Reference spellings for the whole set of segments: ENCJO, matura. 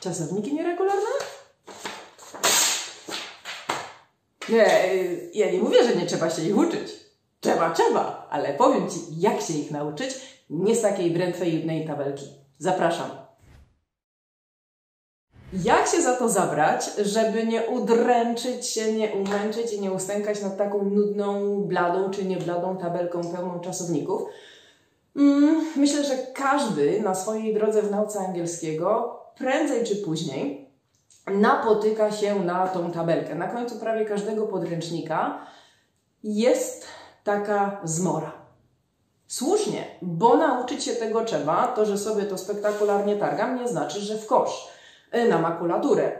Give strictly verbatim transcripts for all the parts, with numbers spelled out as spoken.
Czasowniki nieregularne? Nie, ja nie mówię, że nie trzeba się ich uczyć. Trzeba, trzeba, ale powiem Ci, jak się ich nauczyć, nie z takiej drętwej jednej tabelki. Zapraszam. Jak się za to zabrać, żeby nie udręczyć się, nie umęczyć i nie ustękać nad taką nudną, bladą czy niebladą tabelką pełną czasowników? Myślę, że każdy na swojej drodze w nauce angielskiego prędzej czy później napotyka się na tą tabelkę. Na końcu prawie każdego podręcznika jest taka zmora. Słusznie, bo nauczyć się tego trzeba. To, że sobie to spektakularnie targam, nie znaczy, że w kosz, na makulaturę,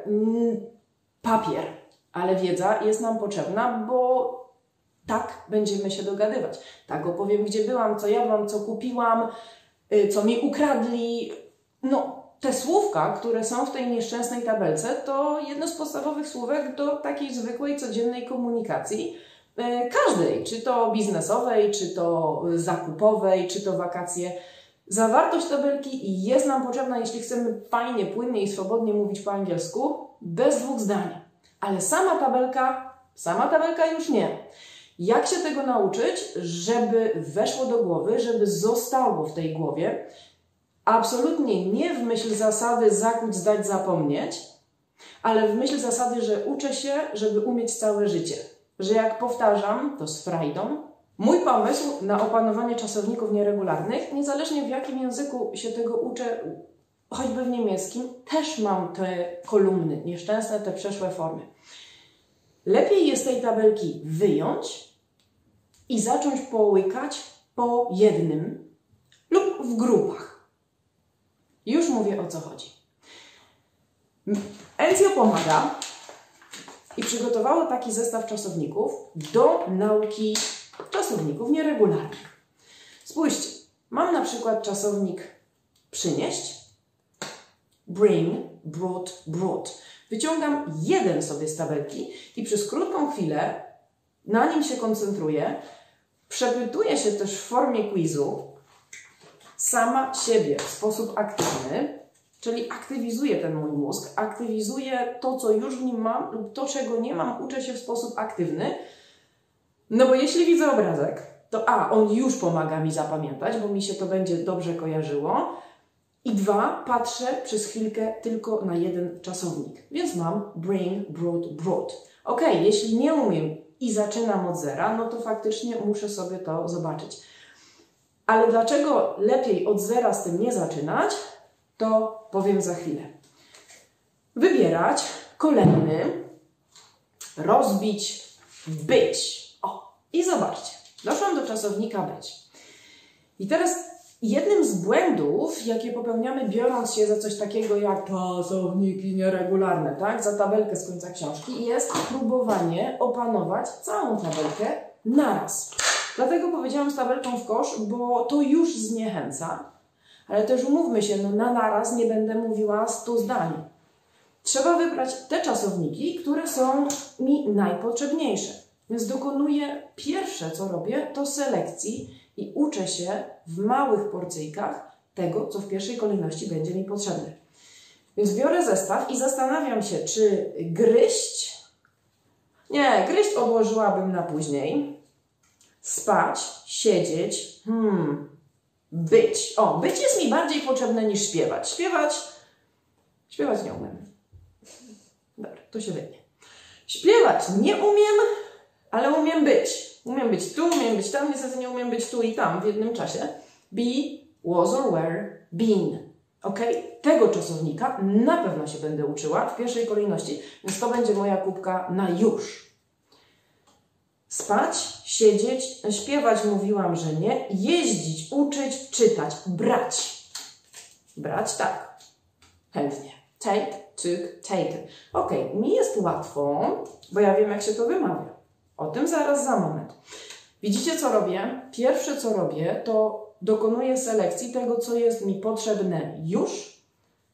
papier. Ale wiedza jest nam potrzebna, bo tak będziemy się dogadywać. Tak opowiem, gdzie byłam, co jadłam, co kupiłam, co mi ukradli. No, te słówka, które są w tej nieszczęsnej tabelce, to jedno z podstawowych słówek do takiej zwykłej, codziennej komunikacji każdej, czy to biznesowej, czy to zakupowej, czy to wakacje. Zawartość tabelki jest nam potrzebna, jeśli chcemy fajnie, płynnie i swobodnie mówić po angielsku, bez dwóch zdań. Ale sama tabelka, sama tabelka już nie. Jak się tego nauczyć, żeby weszło do głowy, żeby zostało w tej głowie, absolutnie nie w myśl zasady zakuć, zdać, zapomnieć, ale w myśl zasady, że uczę się, żeby umieć całe życie. Że jak powtarzam to z frajdą, mój pomysł na opanowanie czasowników nieregularnych, niezależnie w jakim języku się tego uczę, choćby w niemieckim, też mam te kolumny nieszczęsne, te przeszłe formy. Lepiej jest tej tabelki wyjąć i zacząć połykać po jednym lub w grupach. Już mówię, o co chodzi. ENCJO pomaga i przygotowało taki zestaw czasowników do nauki czasowników nieregularnych. Spójrzcie, mam na przykład czasownik przynieść, bring, brought, brought. Wyciągam jeden sobie z tabelki i przez krótką chwilę na nim się koncentruję. Przepytuję się też w formie quizu sama siebie w sposób aktywny, czyli aktywizuję ten mój mózg, aktywizuję to, co już w nim mam lub to, czego nie mam, uczę się w sposób aktywny. No bo jeśli widzę obrazek, to a, on już pomaga mi zapamiętać, bo mi się to będzie dobrze kojarzyło. I dwa, patrzę przez chwilkę tylko na jeden czasownik. Więc mam bring, brought, brought. Ok, jeśli nie umiem i zaczynam od zera, no to faktycznie muszę sobie to zobaczyć. Ale dlaczego lepiej od zera z tym nie zaczynać, to powiem za chwilę. Wybierać, kolejny, rozbić, być. O, i zobaczcie, doszłam do czasownika być. I teraz jednym z błędów, jakie popełniamy, biorąc się za coś takiego jak czasowniki nieregularne, tak, za tabelkę z końca książki, jest próbowanie opanować całą tabelkę naraz. Dlatego powiedziałam z tabelką w kosz, bo to już zniechęca, ale też umówmy się, no na naraz nie będę mówiła stu zdań. Trzeba wybrać te czasowniki, które są mi najpotrzebniejsze. Więc dokonuję pierwsze, co robię, to selekcji i uczę się w małych porcyjkach tego, co w pierwszej kolejności będzie mi potrzebne. Więc biorę zestaw i zastanawiam się, czy gryźć? Nie, gryźć odłożyłabym na później. Spać, siedzieć, hmm, być. O, być jest mi bardziej potrzebne niż śpiewać. Śpiewać, śpiewać nie umiem. Dobra, to się wytnie. Śpiewać nie umiem, ale umiem być. Umiem być tu, umiem być tam, niestety nie umiem być tu i tam w jednym czasie. Be, was or were, been. Ok? Tego czasownika na pewno się będę uczyła w pierwszej kolejności, więc to będzie moja kubka na już. Spać, siedzieć, śpiewać mówiłam, że nie. Jeździć, uczyć, czytać, brać. Brać tak. Chętnie. Take, took, taken. Ok, mi jest łatwo, bo ja wiem, jak się to wymawia. O tym zaraz za moment. Widzicie, co robię? Pierwsze, co robię, to dokonuję selekcji tego, co jest mi potrzebne już,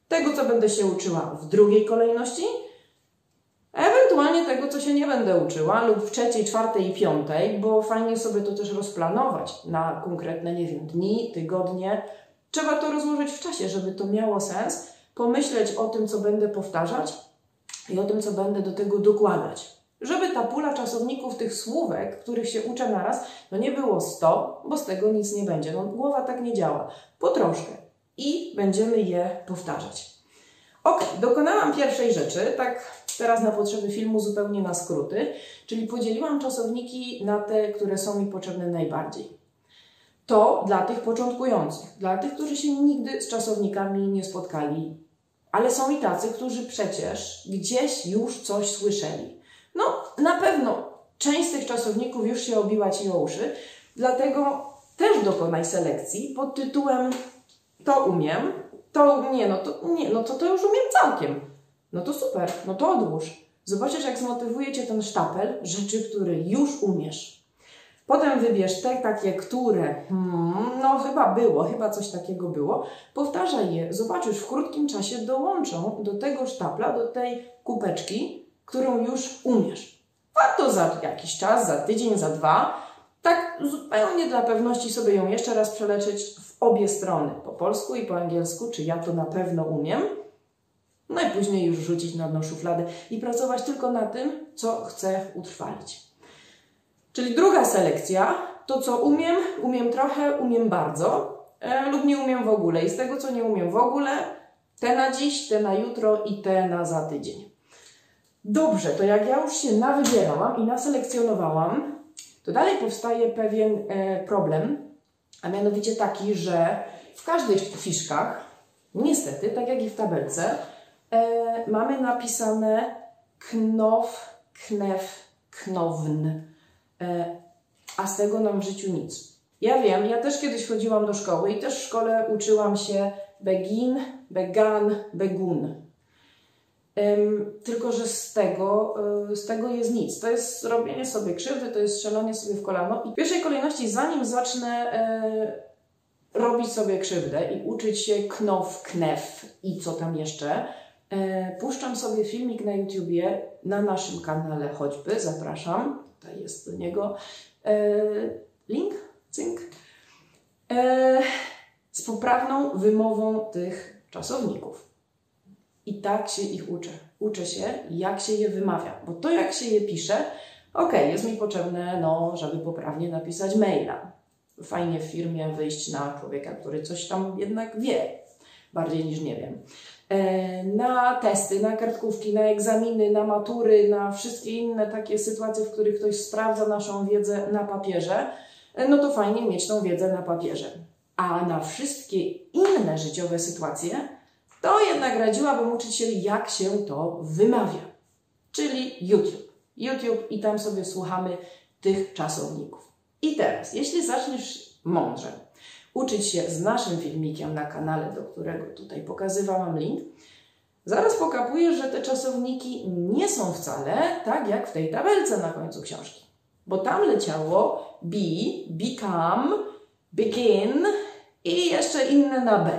tego, co będę się uczyła w drugiej kolejności, ewentualnie tego, co się nie będę uczyła lub w trzeciej, czwartej i piątej, bo fajnie sobie to też rozplanować na konkretne, nie wiem, dni, tygodnie. Trzeba to rozłożyć w czasie, żeby to miało sens, pomyśleć o tym, co będę powtarzać i o tym, co będę do tego dokładać. Żeby ta pula czasowników tych słówek, których się uczę naraz, no nie było sto, bo z tego nic nie będzie. No, głowa tak nie działa. Po troszkę. I będziemy je powtarzać. Ok, dokonałam pierwszej rzeczy, tak teraz na potrzeby filmu zupełnie na skróty, czyli podzieliłam czasowniki na te, które są mi potrzebne najbardziej. To dla tych początkujących, dla tych, którzy się nigdy z czasownikami nie spotkali, ale są i tacy, którzy przecież gdzieś już coś słyszeli. No, na pewno część z tych czasowników już się obiła ci o uszy, dlatego też dokonaj selekcji pod tytułem to umiem, to nie, no to, nie, no to, to już umiem całkiem. No to super, no to odłóż. Zobaczysz, jak zmotywuje cię ten sztapel rzeczy, które już umiesz. Potem wybierz te takie, które, hmm, no chyba było, chyba coś takiego było. Powtarzaj je, zobaczysz, w krótkim czasie dołączą do tego sztapla, do tej kupeczki, którą już umiesz. Warto za jakiś czas, za tydzień, za dwa, tak zupełnie dla pewności sobie ją jeszcze raz przeleczyć w obie strony, po polsku i po angielsku, czy ja to na pewno umiem. No i później już rzucić na dno szuflady i pracować tylko na tym, co chcę utrwalić. Czyli druga selekcja, to co umiem, umiem trochę, umiem bardzo e, lub nie umiem w ogóle. I z tego, co nie umiem w ogóle, te na dziś, te na jutro i te na za tydzień. Dobrze, to jak ja już się nawybierałam i naselekcjonowałam, to dalej powstaje pewien e, problem, a mianowicie taki, że w każdej z fiszkach, niestety, tak jak i w tabelce, e, mamy napisane know, knef, known. A z tego nam w życiu nic. Ja wiem, ja też kiedyś chodziłam do szkoły i też w szkole uczyłam się begin, began, begun. Um, tylko, że z tego, um, z tego jest nic. To jest robienie sobie krzywdy, to jest strzelanie sobie w kolano. I w pierwszej kolejności, zanim zacznę e, robić sobie krzywdę i uczyć się know, knef i co tam jeszcze, e, puszczam sobie filmik na YouTubie, na naszym kanale choćby, zapraszam. Tutaj jest do niego e, link, cynk, e, z poprawną wymową tych czasowników. I tak się ich uczę. Uczę się, jak się je wymawia, bo to, jak się je pisze, ok, jest mi potrzebne, no, żeby poprawnie napisać maila. Fajnie w firmie wyjść na człowieka, który coś tam jednak wie, bardziej niż nie wiem. Na testy, na kartkówki, na egzaminy, na matury, na wszystkie inne takie sytuacje, w których ktoś sprawdza naszą wiedzę na papierze, no to fajnie mieć tą wiedzę na papierze. A na wszystkie inne życiowe sytuacje, to jednak radziłabym uczyć się, jak się to wymawia. Czyli YouTube. YouTube i tam sobie słuchamy tych czasowników. I teraz, jeśli zaczniesz mądrze uczyć się z naszym filmikiem na kanale, do którego tutaj pokazywałam link, zaraz pokapuję, że te czasowniki nie są wcale tak jak w tej tabelce na końcu książki. Bo tam leciało be, become, begin i jeszcze inne na B.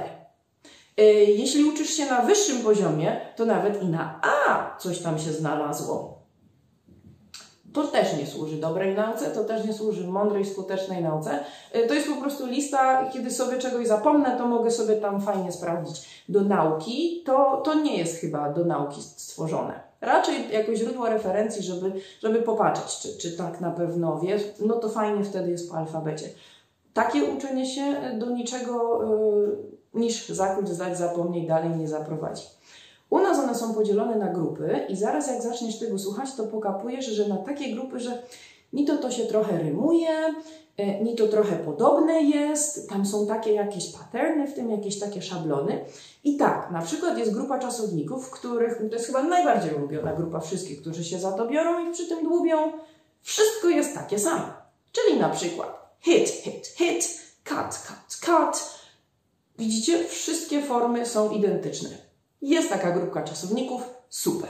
Jeśli uczysz się na wyższym poziomie, to nawet i na A coś tam się znalazło. To też nie służy dobrej nauce, to też nie służy mądrej, skutecznej nauce. To jest po prostu lista, kiedy sobie czegoś zapomnę, to mogę sobie tam fajnie sprawdzić. Do nauki to, to nie jest chyba do nauki stworzone. Raczej jako źródło referencji, żeby, żeby popatrzeć, czy, czy tak na pewno wiesz, no to fajnie wtedy jest po alfabecie. Takie uczenie się do niczego yy, niż zakuć, zdać, zapomnieć, dalej nie zaprowadzi. U nas one są podzielone na grupy i zaraz jak zaczniesz tego słuchać, to pokapujesz, że na takie grupy, że ni to to się trochę rymuje, ni to trochę podobne jest, tam są takie jakieś patterny, w tym jakieś takie szablony. I tak, na przykład jest grupa czasowników, których, to jest chyba najbardziej ulubiona grupa wszystkich, którzy się za to biorą i przy tym dłubią, wszystko jest takie samo. Czyli na przykład hit, hit, hit, cut, cut, cut. Widzicie, wszystkie formy są identyczne. Jest taka grupka czasowników, super.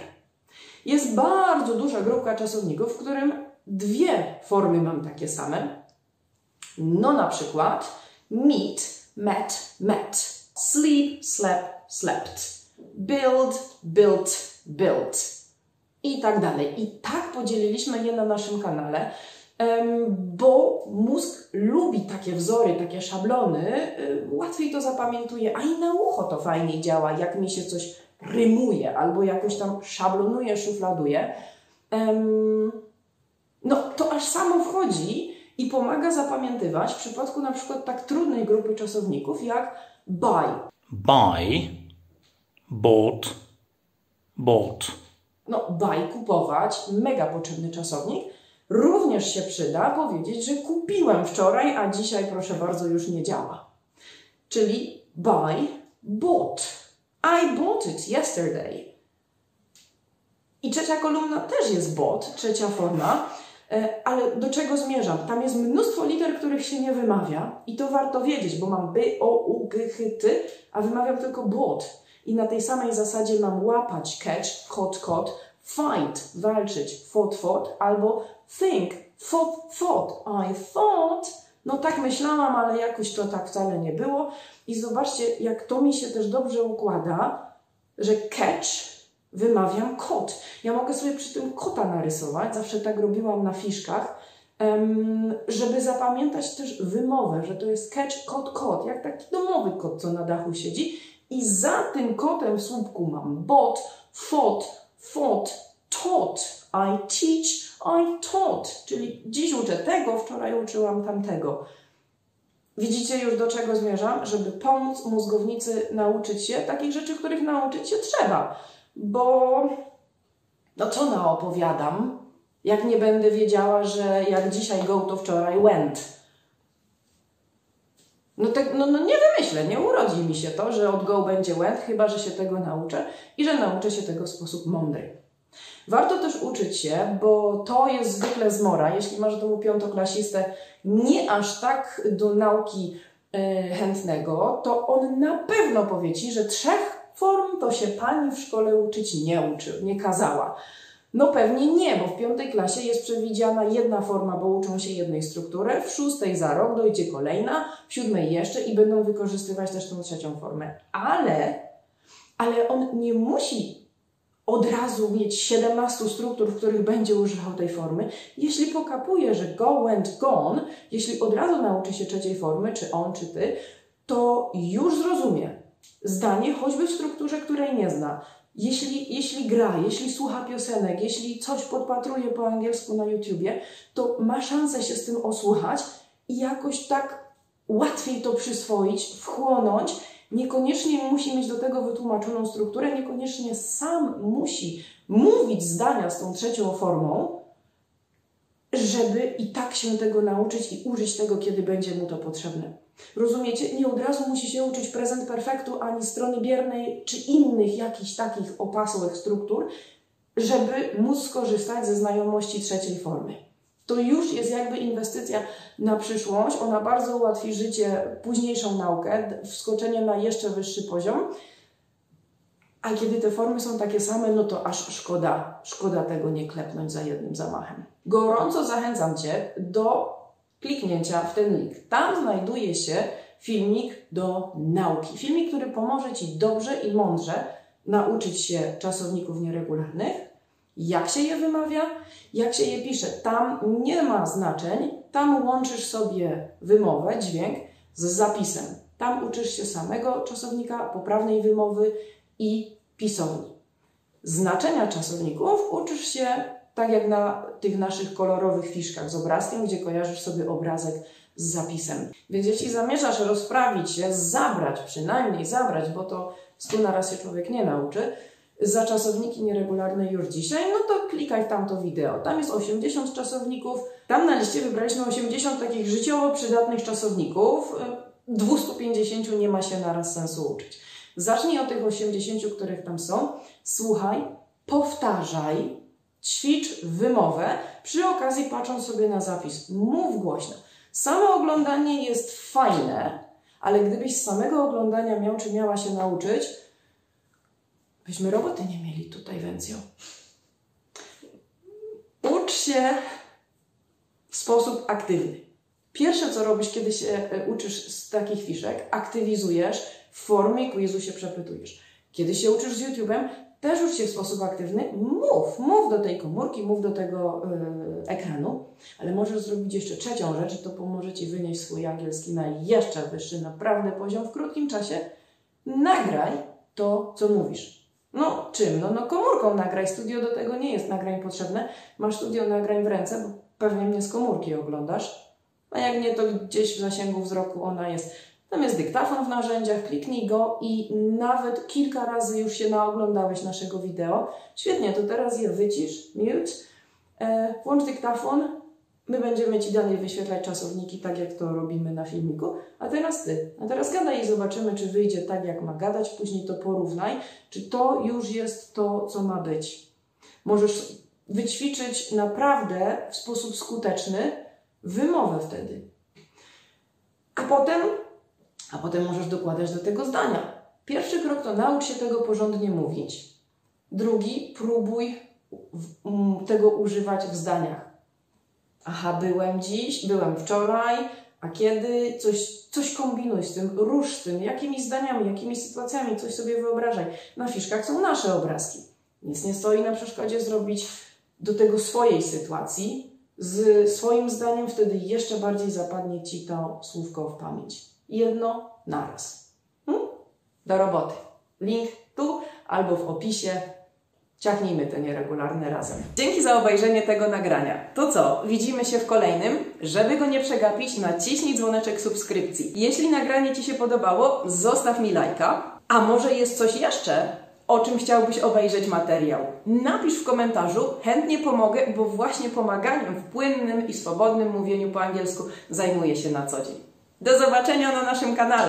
Jest bardzo duża grupka czasowników, w którym dwie formy mam takie same. No na przykład meet, met, met. Sleep, slept, slept. Build, built, built. I tak dalej. I tak podzieliliśmy je na naszym kanale. bo mózg lubi takie wzory, takie szablony, łatwiej to zapamiętuje, a i na ucho to fajnie działa, jak mi się coś rymuje albo jakoś tam szablonuje, szufladuje. No to aż samo wchodzi i pomaga zapamiętywać w przypadku na przykład tak trudnej grupy czasowników jak buy. Buy, bought, bought. No buy, kupować, mega potrzebny czasownik. Również się przyda powiedzieć, że kupiłem wczoraj, a dzisiaj proszę bardzo już nie działa. Czyli buy, bought. I bought it yesterday. I trzecia kolumna też jest bought, trzecia forma, ale do czego zmierzam? Tam jest mnóstwo liter, których się nie wymawia i to warto wiedzieć, bo mam by, o, u, g, h, ty, a wymawiam tylko bought. I na tej samej zasadzie mam łapać, catch, caught, caught, fight, walczyć, fought, fought, albo think, thought, thought, I thought. No tak myślałam, ale jakoś to tak wcale nie było. I zobaczcie, jak to mi się też dobrze układa, że catch wymawiam kot. Ja mogę sobie przy tym kota narysować, zawsze tak robiłam na fiszkach, żeby zapamiętać też wymowę, że to jest catch, kot, kot, jak taki domowy kot, co na dachu siedzi. I za tym kotem w słupku mam bot, fot, thought, taught, I teach, I taught, czyli dziś uczę tego, wczoraj uczyłam tamtego. Widzicie już, do czego zmierzam? Żeby pomóc mózgownicy nauczyć się takich rzeczy, których nauczyć się trzeba, bo no co naopowiadam, jak nie będę wiedziała, że jak dzisiaj go, to wczoraj went. No, tak, no, no nie wymyślę, nie urodzi mi się to, że od go będzie went, chyba że się tego nauczę i że nauczę się tego w sposób mądry. Warto też uczyć się, bo to jest zwykle zmora. Jeśli masz w domu piątoklasistę nie aż tak do nauki yy, chętnego, to on na pewno powie Ci, że trzech form to się Pani w szkole uczyć nie uczy, nie kazała. No pewnie nie, bo w piątej klasie jest przewidziana jedna forma, bo uczą się jednej struktury, w szóstej za rok dojdzie kolejna, w siódmej jeszcze i będą wykorzystywać też tą trzecią formę. Ale, ale on nie musi od razu mieć siedemnastu struktur, w których będzie używał tej formy. Jeśli pokapuje, że go, went, gone, jeśli od razu nauczy się trzeciej formy, czy on, czy ty, to już zrozumie zdanie, choćby w strukturze, której nie zna. Jeśli, jeśli gra, jeśli słucha piosenek, jeśli coś podpatruje po angielsku na YouTubie, to ma szansę się z tym osłuchać i jakoś tak łatwiej to przyswoić, wchłonąć. Niekoniecznie musi mieć do tego wytłumaczoną strukturę, niekoniecznie sam musi mówić zdania z tą trzecią formą, żeby i tak się tego nauczyć i użyć tego, kiedy będzie mu to potrzebne. Rozumiecie? Nie od razu musi się uczyć present perfektu, ani strony biernej, czy innych jakichś takich opasłych struktur, żeby móc skorzystać ze znajomości trzeciej formy. To już jest jakby inwestycja na przyszłość, ona bardzo ułatwi życie, późniejszą naukę, wskoczenie na jeszcze wyższy poziom, a kiedy te formy są takie same, no to aż szkoda, szkoda tego nie klepnąć za jednym zamachem. Gorąco zachęcam Cię do kliknięcia w ten link. Tam znajduje się filmik do nauki. Filmik, który pomoże Ci dobrze i mądrze nauczyć się czasowników nieregularnych, jak się je wymawia, jak się je pisze. Tam nie ma znaczeń, tam łączysz sobie wymowę, dźwięk z zapisem. Tam uczysz się samego czasownika, poprawnej wymowy i pisowni. Znaczenia czasowników uczysz się tak jak na tych naszych kolorowych fiszkach z obrazkiem, gdzie kojarzysz sobie obrazek z zapisem. Więc jeśli zamierzasz rozprawić się, zabrać, przynajmniej zabrać, bo to stu na raz się człowiek nie nauczy, za czasowniki nieregularne już dzisiaj, no to klikaj w tamto wideo. Tam jest osiemdziesiąt czasowników. Tam na liście wybraliśmy osiemdziesiąt takich życiowo przydatnych czasowników. dwieście pięćdziesiąt nie ma się na raz sensu uczyć. Zacznij od tych osiemdziesięciu, których tam są. Słuchaj, powtarzaj, ćwicz wymowę, przy okazji patrząc sobie na zapis. Mów głośno. Samo oglądanie jest fajne, ale gdybyś z samego oglądania miał czy miała się nauczyć, byśmy roboty nie mieli tutaj, Encjo. Ucz się w sposób aktywny. Pierwsze, co robisz, kiedy się uczysz z takich fiszek, aktywizujesz, w formie quizu się przepytujesz. Kiedy się uczysz z YouTube'em, Też ucz się w sposób aktywny, mów, mów do tej komórki, mów do tego yy, ekranu, ale możesz zrobić jeszcze trzecią rzecz, to pomoże Ci wynieść swój angielski na jeszcze wyższy, naprawdę poziom w krótkim czasie. Nagraj to, co mówisz. No czym? No, no komórką nagraj, studio do tego nie jest nagrań potrzebne. Masz studio nagrań w ręce, bo pewnie mnie z komórki oglądasz, a jak nie, to gdzieś w zasięgu wzroku ona jest. Tam jest dyktafon w narzędziach, kliknij go i nawet kilka razy już się naoglądałeś naszego wideo. Świetnie, to teraz je wycisz, mute, e, włącz dyktafon, my będziemy Ci dalej wyświetlać czasowniki, tak jak to robimy na filmiku, a teraz Ty. A teraz gadaj i zobaczymy, czy wyjdzie tak, jak ma gadać, później to porównaj, czy to już jest to, co ma być. Możesz wyćwiczyć naprawdę w sposób skuteczny wymowę wtedy. A potem... A potem możesz dokładać do tego zdania. Pierwszy krok to naucz się tego porządnie mówić. Drugi, próbuj w, m, tego używać w zdaniach. Aha, byłem dziś, byłem wczoraj, a kiedy? Coś, coś kombinuj z tym, rusz z tym, jakimiś zdaniami, jakimi sytuacjami, coś sobie wyobrażaj. Na fiszkach są nasze obrazki. Nic nie stoi na przeszkodzie zrobić do tego swojej sytuacji. Z swoim zdaniem wtedy jeszcze bardziej zapadnie Ci to słówko w pamięć. Jedno naraz. Hmm? Do roboty. Link tu albo w opisie. Ciachnijmy te nieregularne razem. Dzięki za obejrzenie tego nagrania. To co? Widzimy się w kolejnym. Żeby go nie przegapić, naciśnij dzwoneczek subskrypcji. Jeśli nagranie Ci się podobało, zostaw mi lajka. A może jest coś jeszcze, o czym chciałbyś obejrzeć materiał? Napisz w komentarzu, chętnie pomogę, bo właśnie pomaganiem w płynnym i swobodnym mówieniu po angielsku zajmuję się na co dzień. Do zobaczenia na naszym kanale!